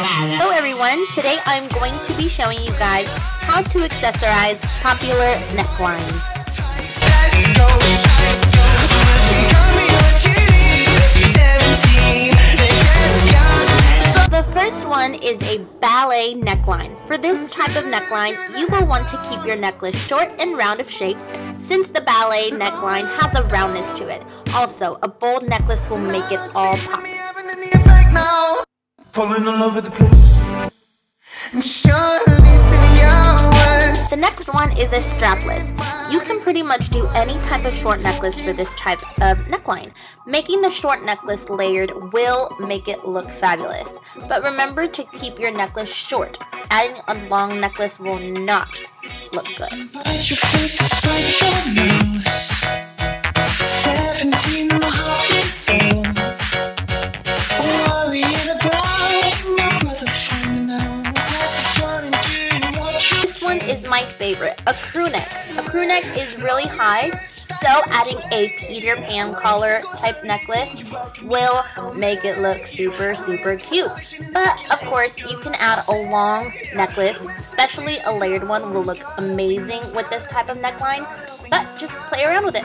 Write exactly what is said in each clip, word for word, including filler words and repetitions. Hello everyone, today I'm going to be showing you guys how to accessorize popular necklines. The first one is a ballet neckline. For this type of neckline, you will want to keep your necklace short and round of shape since the ballet neckline has a roundness to it. Also, a bold necklace will make it all pop. Falling all over the place. The next one is a strapless. You can pretty much do any type of short necklace for this type of neckline. Making the short necklace layered will make it look fabulous. But remember to keep your necklace short. Adding a long necklace will not look good. Is my favorite, a crew neck. A crew neck is really high, so adding a Peter Pan collar type necklace will make it look super, super cute. But of course, you can add a long necklace, especially a layered one will look amazing with this type of neckline, but just play around with it.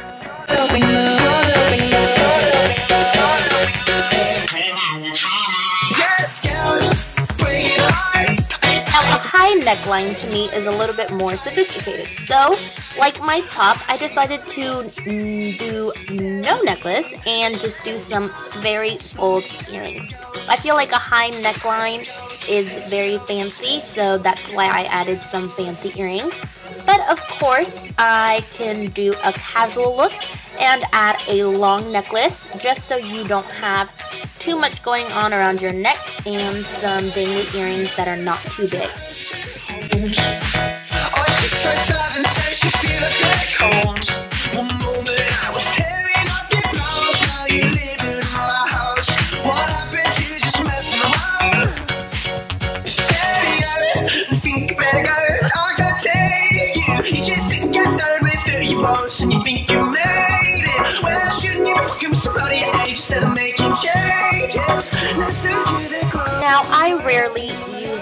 A high neckline to me is a little bit more sophisticated. So, like my top, I decided to do no necklace and just do some very bold earrings. I feel like a high neckline is very fancy, so that's why I added some fancy earrings. But of course, I can do a casual look and add a long necklace just so you don't have too much going on around your neck, and some dangly earrings that are not too big. Now, I rarely use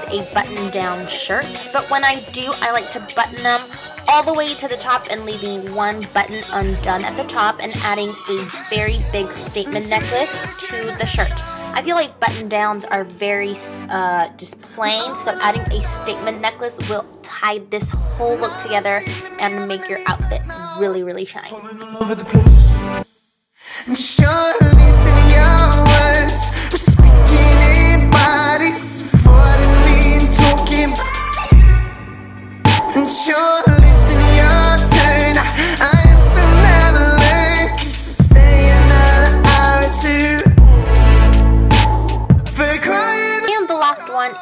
a button-down shirt, but when I do, I like to button them all the way to the top and leaving one button undone at the top and adding a very big statement necklace to the shirt. I feel like button-downs are very uh, just plain, so adding a statement necklace will tie this whole look together and make your outfit really, really shine.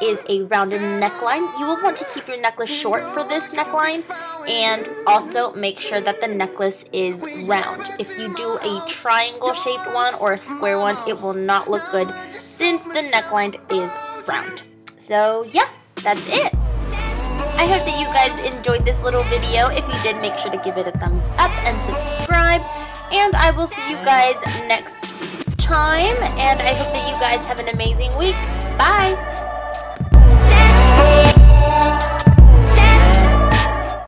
Is a rounded neckline. You will want to keep your necklace short for this neckline and also make sure that the necklace is round. If you do a triangle shaped one or a square one, it will not look good since the neckline is round. So yeah, that's it. I hope that you guys enjoyed this little video. If you did, make sure to give it a thumbs up and subscribe. And I will see you guys next time. And I hope that you guys have an amazing week. Bye!